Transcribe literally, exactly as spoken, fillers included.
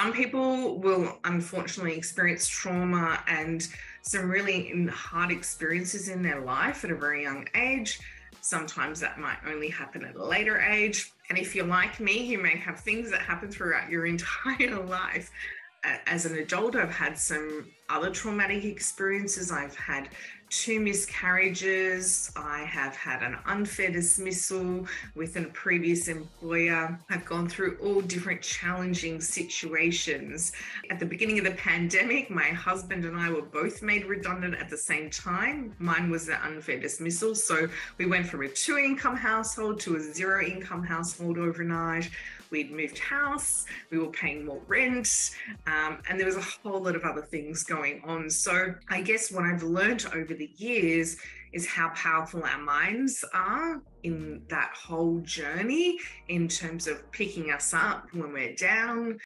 Some people will unfortunately experience trauma and some really hard experiences in their life at a very young age. Sometimes that might only happen at a later age. And if you're like me, you may have things that happen throughout your entire life. As an adult, I've had some other traumatic experiences. I've had two miscarriages. I have had an unfair dismissal with a previous employer. I've gone through all different challenging situations. At the beginning of the pandemic, my husband and I were both made redundant at the same time. Mine was the unfair dismissal. So we went from a two-income household to a zero-income household overnight. We'd moved house, we were paying more rent, um, and there was a whole lot of other things going on. So I guess what I've learned over the years is how powerful our minds are in that whole journey in terms of picking us up when we're down,